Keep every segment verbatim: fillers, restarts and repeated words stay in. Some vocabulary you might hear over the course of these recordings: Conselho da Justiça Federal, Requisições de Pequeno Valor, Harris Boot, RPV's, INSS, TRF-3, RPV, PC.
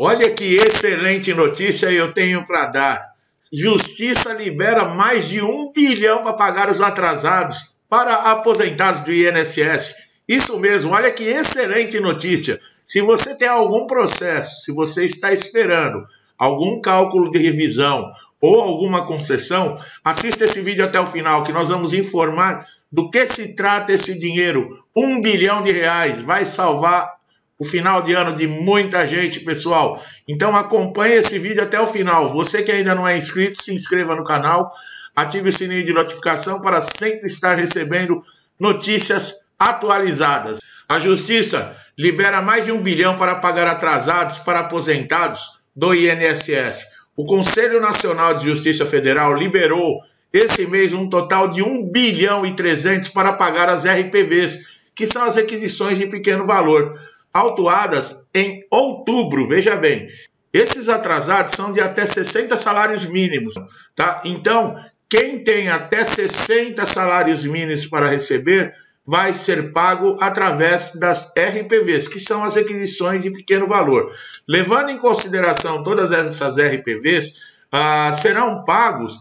Olha que excelente notícia eu tenho para dar. Justiça libera mais de um bilhão para pagar os atrasados para aposentados do I N S S. Isso mesmo, olha que excelente notícia. Se você tem algum processo, se você está esperando algum cálculo de revisão ou alguma concessão, assista esse vídeo até o final, que nós vamos informar do que se trata esse dinheiro. Um bilhão de reais vai salvar o final de ano de muita gente, pessoal. Então acompanhe esse vídeo até o final. Você que ainda não é inscrito, se inscreva no canal, ative o sininho de notificação para sempre estar recebendo notícias atualizadas. A Justiça libera mais de um bilhão para pagar atrasados para aposentados do I N S S. O Conselho Nacional de Justiça Federal liberou esse mês um total de um bilhão e trezentos para pagar as R P Vs, que são as requisições de pequeno valor, autuadas em outubro, veja bem. Esses atrasados são de até sessenta salários mínimos, tá? Então, quem tem até sessenta salários mínimos para receber vai ser pago através das R P Vs, que são as requisições de pequeno valor. Levando em consideração todas essas R P Vs, ah, serão pagos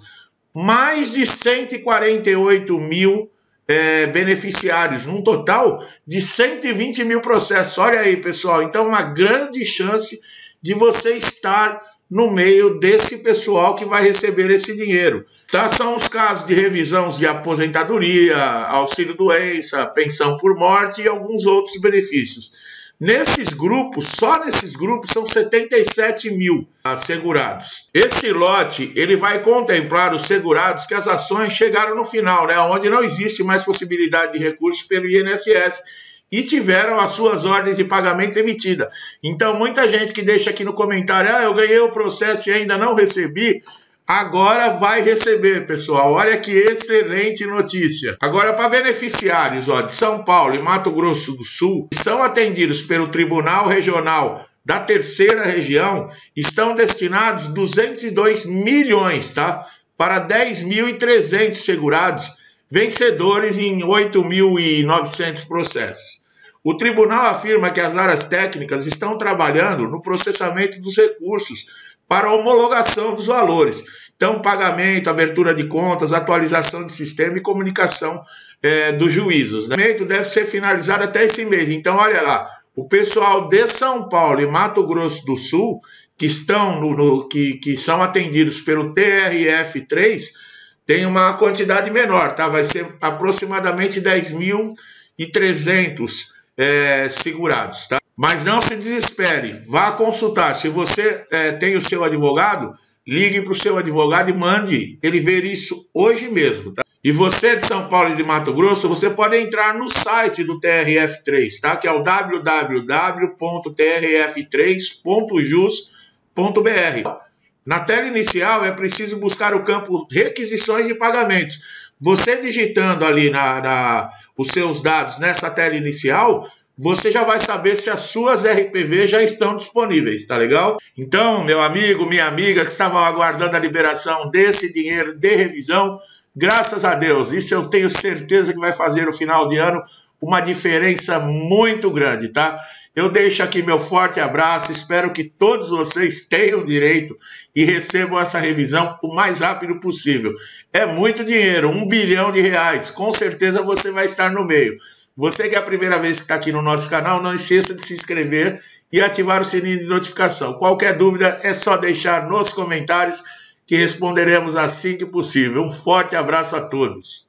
mais de cento e quarenta e oito mil é, beneficiários, num total de cento e vinte mil processos. Olha aí, pessoal, então uma grande chance de você estar no meio desse pessoal que vai receber esse dinheiro, tá? São os casos de revisão de aposentadoria, auxílio-doença, pensão por morte e alguns outros benefícios. Nesses grupos, só nesses grupos, são setenta e sete mil segurados. Esse lote, ele vai contemplar os segurados que as ações chegaram no final, né? Onde não existe mais possibilidade de recurso pelo I N S S, e tiveram as suas ordens de pagamento emitida. Então, muita gente que deixa aqui no comentário, ah, eu ganhei o processo e ainda não recebi, agora vai receber, pessoal. Olha que excelente notícia. Agora, para beneficiários ó, de São Paulo e Mato Grosso do Sul, que são atendidos pelo Tribunal Regional da Terceira Região, estão destinados duzentos e dois milhões, tá? Para dez mil e trezentos segurados, vencedores em oito mil e novecentos processos. O tribunal afirma que as áreas técnicas estão trabalhando no processamento dos recursos para homologação dos valores. Então, pagamento, abertura de contas, atualização de sistema e comunicação é, dos juízos. O pagamento deve ser finalizado até esse mês. Então, olha lá, o pessoal de São Paulo e Mato Grosso do Sul, que, estão no, no, que, que são atendidos pelo T R F três, tem uma quantidade menor, tá? Vai ser aproximadamente dez mil e trezentos é, segurados, tá? Mas não se desespere, vá consultar. Se você é, tem o seu advogado, ligue para o seu advogado e mande ele ver isso hoje mesmo, tá? E você de São Paulo e de Mato Grosso, você pode entrar no site do T R F três, tá? Que é o w w w ponto t r f três ponto jus ponto b r. Na tela inicial é preciso buscar o campo requisições de pagamentos. Você digitando ali na, na, os seus dados nessa tela inicial, você já vai saber se as suas R P V já estão disponíveis, tá legal? Então, meu amigo, minha amiga que estavam aguardando a liberação desse dinheiro de revisão, graças a Deus, isso eu tenho certeza que vai fazer no final de ano uma diferença muito grande, tá? Eu deixo aqui meu forte abraço, espero que todos vocês tenham direito e recebam essa revisão o mais rápido possível. É muito dinheiro, um bilhão de reais, com certeza você vai estar no meio. Você que é a primeira vez que está aqui no nosso canal, não esqueça de se inscrever e ativar o sininho de notificação. Qualquer dúvida é só deixar nos comentários que responderemos assim que possível. Um forte abraço a todos.